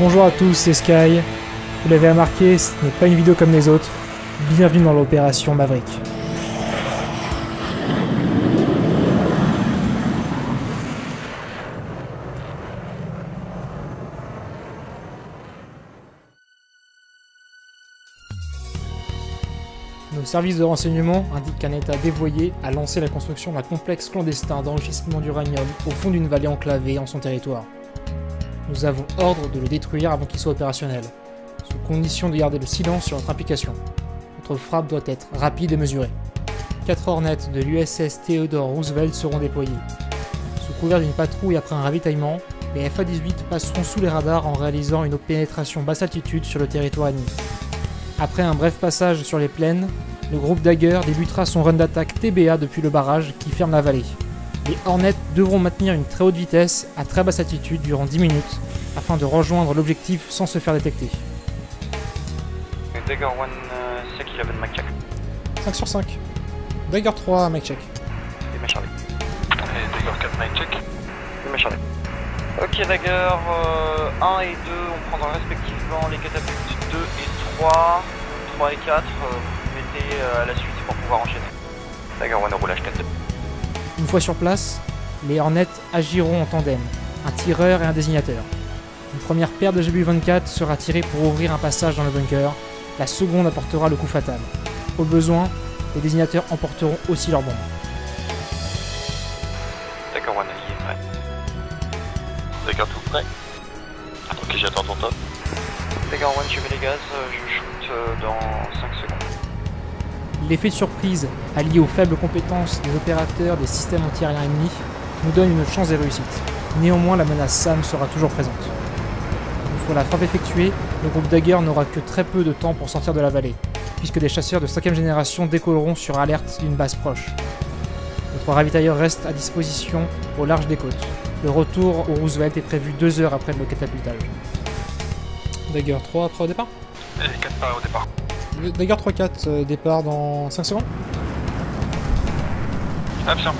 Bonjour à tous, c'est Sky. Vous l'avez remarqué, ce n'est pas une vidéo comme les autres. Bienvenue dans l'opération Maverick. Nos services de renseignement indiquent qu'un État dévoyé a lancé la construction d'un complexe clandestin d'enrichissement d'uranium au fond d'une vallée enclavée en son territoire. Nous avons ordre de le détruire avant qu'il soit opérationnel, sous condition de garder le silence sur notre implication. Notre frappe doit être rapide et mesurée. 4 Hornets de l'USS Theodore Roosevelt seront déployés. Sous couvert d'une patrouille après un ravitaillement, les FA-18 passeront sous les radars en réalisant une pénétration basse altitude sur le territoire ennemi. Après un bref passage sur les plaines, le groupe Dagger débutera son run d'attaque TBA depuis le barrage qui ferme la vallée. Les Hornets devront maintenir une très haute vitesse à très basse altitude durant 10 minutes afin de rejoindre l'objectif sans se faire détecter. 5 sur 5. Dagger 3, mic check. Il m'a chargé. Et Dagger 4, mic check. Il m'a chargé. Ok, Dagger 1 et 2, on prendra respectivement les catapultes 2 et 3. 3 et 4, vous mettez à la suite pour pouvoir enchaîner. Dagger 1 au roulage 4-2. Une fois sur place, les Hornets agiront en tandem, un tireur et un désignateur. Une première paire de GBU-24 sera tirée pour ouvrir un passage dans le bunker, la seconde apportera le coup fatal. Au besoin, les désignateurs emporteront aussi leurs bombes. D'accord, One, il est prêt. D'accord, tout prêt. Ok, j'attends ton top. D'accord, One, je mets les gaz, je shoot dans 5 secondes. L'effet de surprise, allié aux faibles compétences des opérateurs des systèmes anti-aériens ennemis, nous donne une chance de réussite. Néanmoins, la menace SAM sera toujours présente. Une fois la frappe effectuée, le groupe Dagger n'aura que très peu de temps pour sortir de la vallée, puisque des chasseurs de 5e génération décolleront sur alerte d'une base proche. Notre ravitailleur reste à disposition au large des côtes. Le retour au Roosevelt est prévu 2 heures après le catapultage. Dagger 3 prêt au départ ? 4 prêt au départ. Dagger 3-4, départ dans 5 secondes. Absent.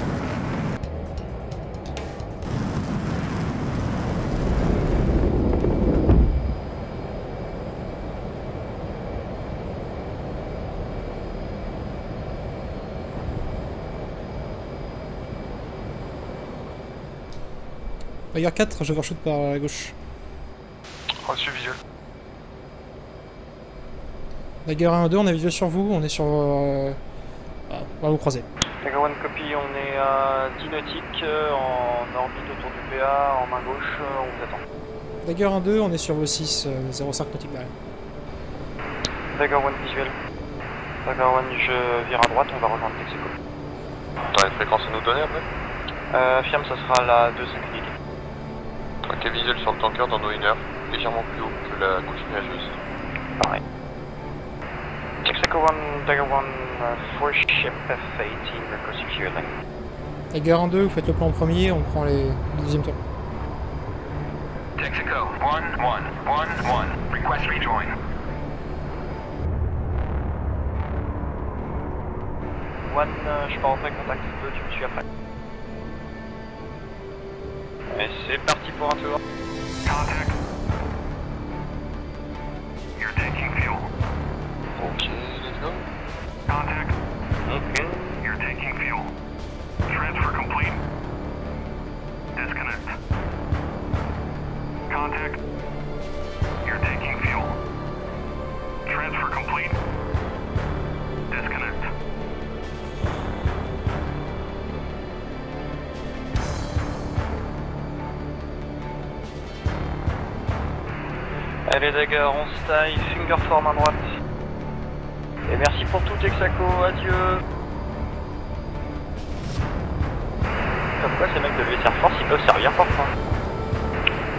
Dagger 4, je overshoot par la gauche. Reçu visuel. Dagger 1-2, on a visuel sur vous, on est sur... on va vous croiser. Dagger 1 copy, on est à 10 nautiques, en orbite autour du PA, en main gauche, on vous attend. Dagger 1-2, on est sur vos 6, 0,5 nautiques derrière. Dagger 1 visuel. Dagger 1, je vire à droite, on va rejoindre Texaco. T'as les fréquences à nous donner après ? Affirme, ça sera la 2,5 nautiques. Ok, visuel sur le tanker dans nos 1 heure, légèrement plus haut que la couche nuageuse. Pareil. Texaco 1, Dagger 1, for ship FA-18, request securely. Dagger 1-2, vous faites le plan en premier, on prend les deuxième tour. Texaco 1-1-1-1, request rejoin. One, je pars en pré contact, 2, tu me suis après. Et c'est parti pour un tour. Contact. You're taking fuel. Ok, let's go. Contact. Ok. You're taking fuel. Transfer complete. Disconnect. Contact. You're taking fuel. Transfer complete. Disconnect. Allez Dagger, on se taille, finger for main droite. Et merci pour tout Texaco, adieu. Comme quoi ces mecs de VSR Force, ils peuvent servir parfois.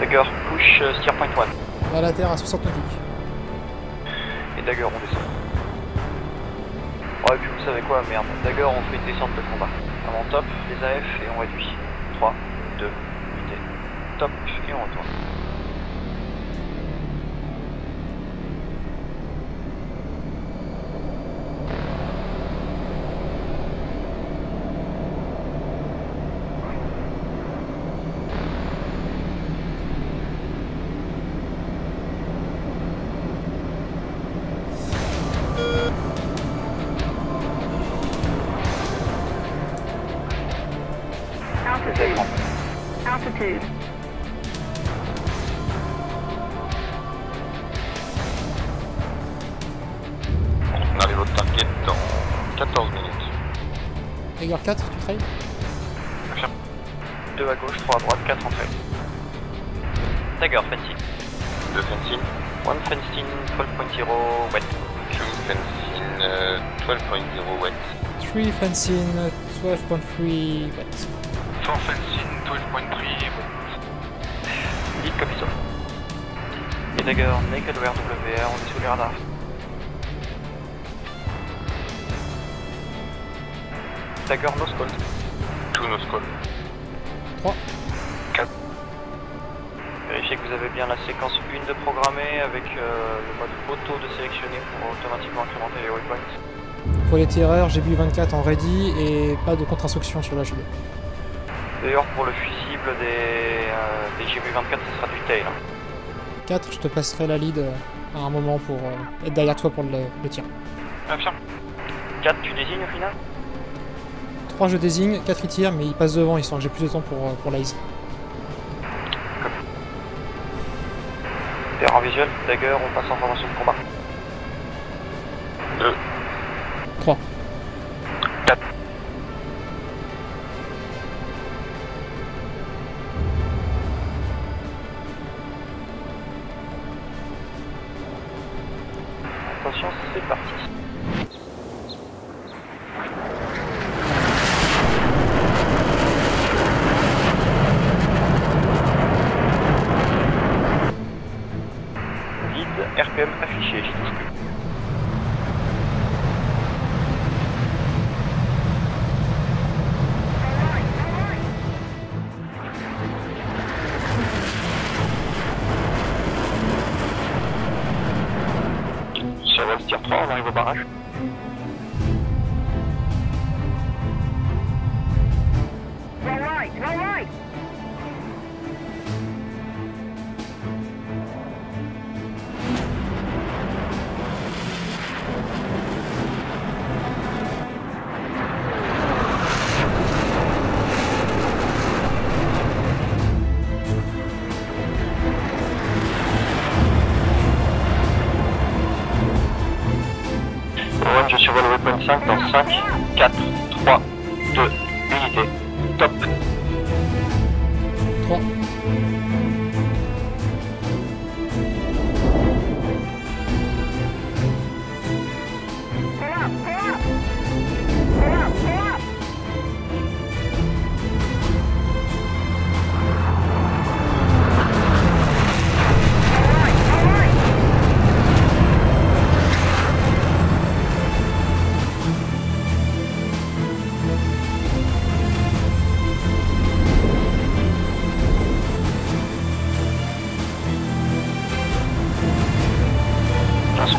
Dagger, push, steer point 1. On va à la terre à 60 nautiques. Et Dagger, on descend. Oh et puis vous savez quoi, merde. Dagger, on fait une descente de combat. Avant top, les AF et on réduit. 3, 2, 8 et top, et on retourne. altitude. On arrive au target dans 14 minutes. Tiger 4, tu trailles ? Affirme. 2 à gauche, 3 à droite, 4 en trail. Tiger, fencing. 2 fencing. 1 fencing, 12.0 wet. 2 fencing, 12.0 wet. 3 fencing, 12.3 wet. 4 fencing, 12.3 wet. Lead copy zone. Et Tiger, naked wear WR, on est sous les radars. Tiger, no scold. 2 no scold. 3. 4. Vérifiez que vous avez bien la séquence 1 de programmée avec le mode auto de sélectionner pour automatiquement incrémenter les waypoints. Pour les tireurs, GBU-24 en ready et pas de contre-instruction sur la GBU. D'ailleurs, pour le fusible des GBU-24, ce sera du tail. 4, je te passerai la lead à un moment pour être derrière toi pour le tir. Option. 4, tu désignes au final ? 3 je désigne, 4 ils tirent, mais ils passent devant, ils sont que j'ai plus de temps pour l'AIS. Terre en visuel, Tiger, on passe en formation de combat. 2 3 4 Attention, c'est parti. RPM affiché, j'y touche plus. Ça va, tir 3, on arrive au barrage. Je survole le waypoint 5 dans 5, 4, 3, 2, unité, top. 3.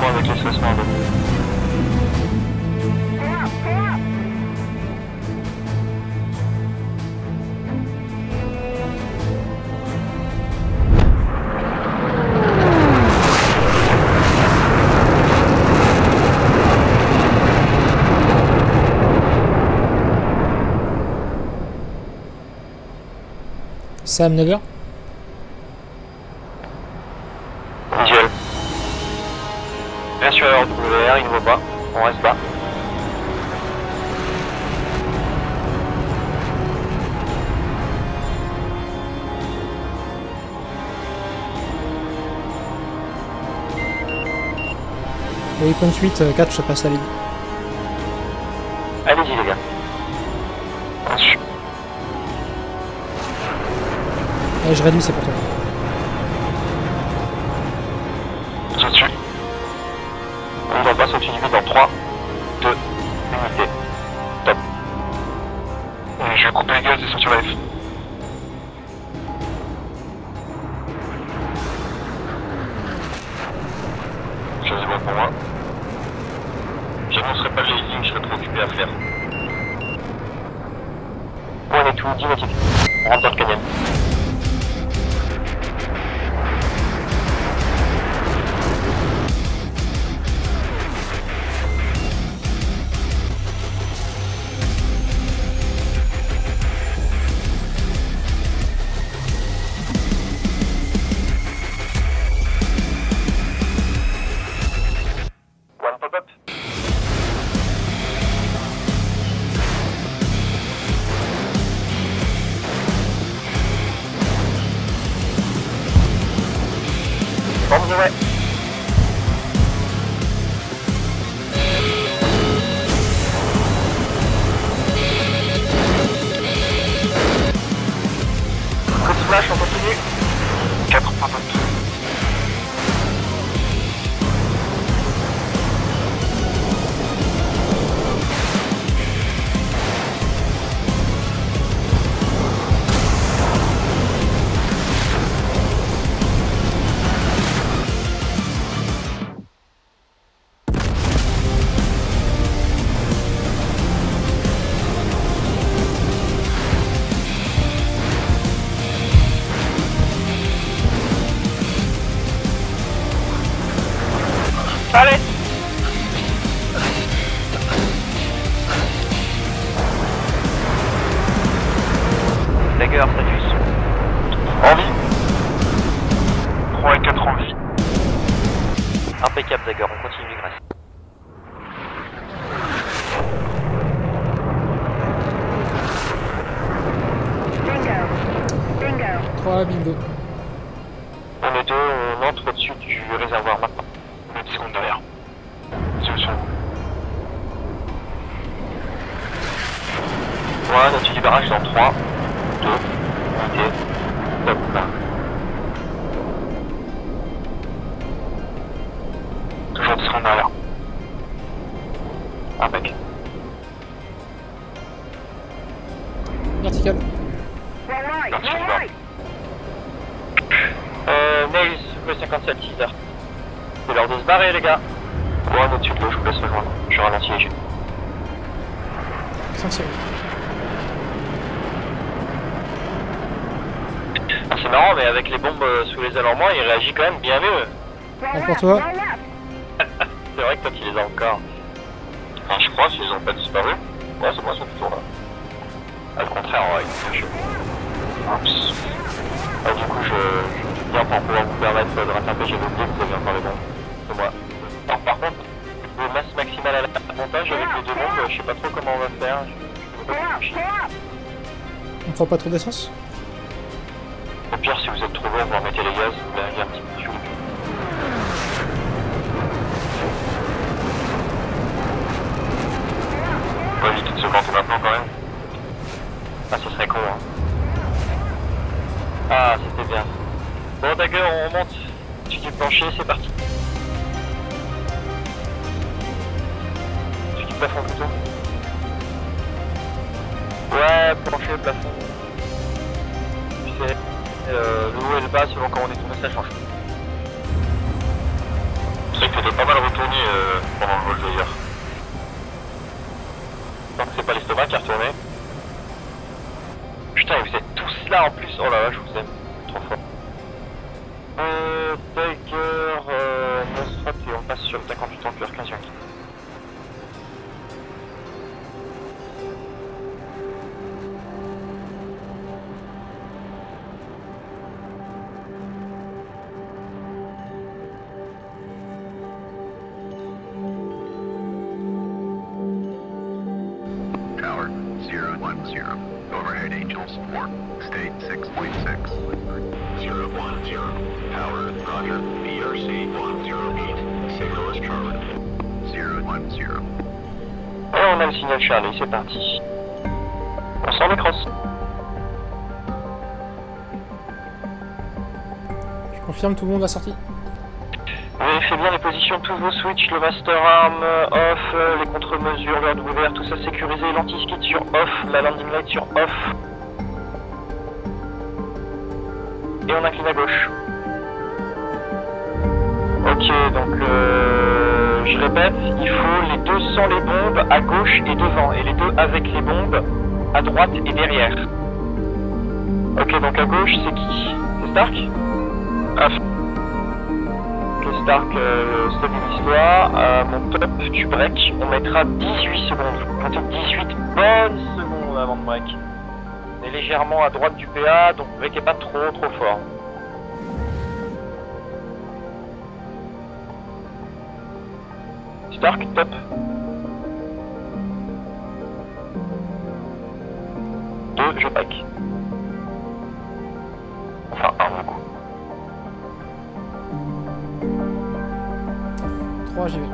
Avec les classements de... SAM 9h. Bien sûr, WR, il ne vaut pas, on reste bas. Oui, point 8, 4, je passe la ligne. Allez-y les gars. Allez, je réduis, c'est pour toi. On passe au-dessus du vide dans 3, 2, unité, top. Et je coupe les gaz, ils sont sur la F. Je sais pas pour moi. J'avancerai pas les lignes, je serai trop occupé à faire. On est tout, 10 mètres. On rentre dans le canyon. Bombs are wrecked. Coup de flash, on continue. 4 points top. Allez! Dagger, status. En vie. 3 et 4 en vie. Impeccable, Dagger, on continue grâce. Bingo. Bingo. 3 bingo. On est deux, on entre au-dessus du réservoir maintenant. 10 secondes derrière. Solution. Voilà, notre du barrage dans 3, 2, 1, top. Toujours 10 secondes derrière. Un bec. Vertical. Vertical. Maze, le 57 teaser. C'est l'heure de se barrer, les gars. Bon, notre sud, je vous laisse rejoindre. Je ralentis les jets. C'est marrant, mais avec les bombes sous les allorments, il réagit quand même bien mieux. Bon pour toi. C'est vrai que toi, tu les as encore. Enfin, je crois, s'ils ont pas disparu. Ouais, c'est moi, ils sont toujours là. Au contraire, ouais, je... Oups. Ah, du coup, je viens pour pouvoir vous permettre de rattraper, j'ai oublié que vous avez encore les bombes. Moi. Alors, par contre, le masse maximale à l'avantage avec les deux bombes, je sais pas trop comment on va faire. On prend pas trop d'essence? Au pire, si vous êtes trop loin, vous remettez les gaz, vous verrez un petit peu de chou. On va éviter de se planter maintenant quand même. Ah, ce serait con, hein. Ah, c'était bien. Bon, d'accord, on monte. Tu dis plancher, c'est parti. Plafond plutôt. Ouais, plancher, plafond. Tu sais, le haut et le bas, selon quand on est tourné, ça change. C'est vrai que t'es pas mal retourné pendant le vol d'ailleurs. Tant que c'est pas l'estomac qui est retourné. Putain, vous êtes tous là en plus. Oh là là, je vous aime trop fort. Tiger, Nostrat, et on passe sur le 58 en QR 15 Yankee. On a le signal Charlie, c'est parti. On sort les crosses. Je confirme, tout le monde à sortie. Vérifiez bien les positions, tous vos switches, le master arm off, les contre-mesures, le WR, tout ça sécurisé, l'anti-skid sur off, la landing light sur off. Et on incline à gauche. Ok, donc je répète, il faut les deux sans les bombes à gauche et devant, et les deux avec les bombes à droite et derrière. Ok, donc à gauche, c'est qui? C'est Stark? Ah, Stark, stabilise-toi, mon top, tu break, on mettra 18 secondes, on compte 18 bonnes secondes avant de break. On est légèrement à droite du PA, donc breakez pas trop fort. Stark, top. Deux, je pack. Enfin, un, mon coup. GBU-23, j'y vais.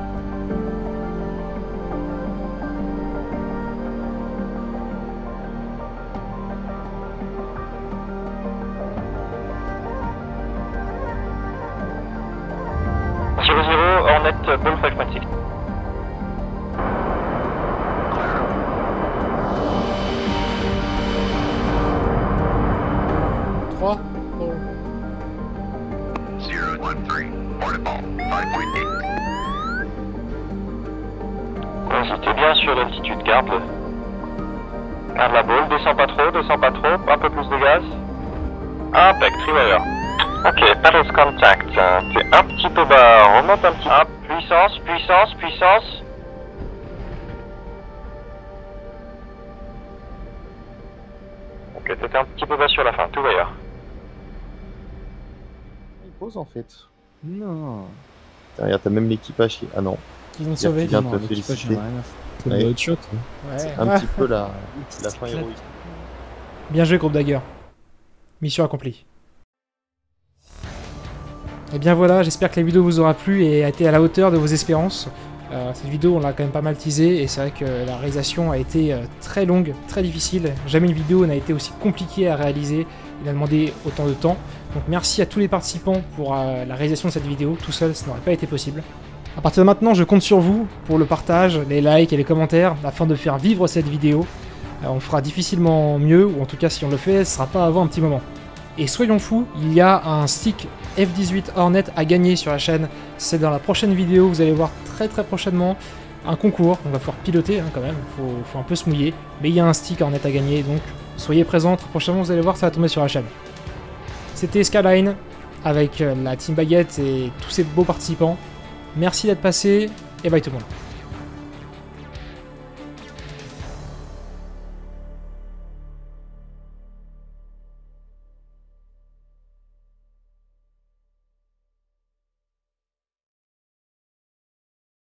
Puissance. Ok, t'étais un petit peu bas sur la fin, tout d'ailleurs. Il pose en fait. Non. Regarde, t'as même l'équipage qui... Ah non. Ils vont sauver, non, l'équipage n'a rien à foutre. Ouais. C'est un petit peu la fin héroïque. Bien joué, groupe Dagger. Mission accomplie. Et bien voilà, j'espère que la vidéo vous aura plu et a été à la hauteur de vos espérances. Cette vidéo, on l'a quand même pas mal teasée et c'est vrai que la réalisation a été très longue, très difficile. Jamais une vidéo n'a été aussi compliquée à réaliser, il a demandé autant de temps. Donc merci à tous les participants pour la réalisation de cette vidéo, tout seul ça n'aurait pas été possible. A partir de maintenant, je compte sur vous pour le partage, les likes et les commentaires afin de faire vivre cette vidéo. On fera difficilement mieux, ou en tout cas si on le fait, ce sera pas avant un petit moment. Et soyons fous, il y a un stick F-18 Hornet à gagner sur la chaîne. C'est dans la prochaine vidéo, vous allez voir très prochainement un concours. On va pouvoir piloter hein, quand même, faut un peu se mouiller. Mais il y a un stick Hornet à gagner, donc soyez présents. Prochainement, vous allez voir, ça va tomber sur la chaîne. C'était Skyline avec la Team Baguette et tous ces beaux participants. Merci d'être passés et bye tout le monde.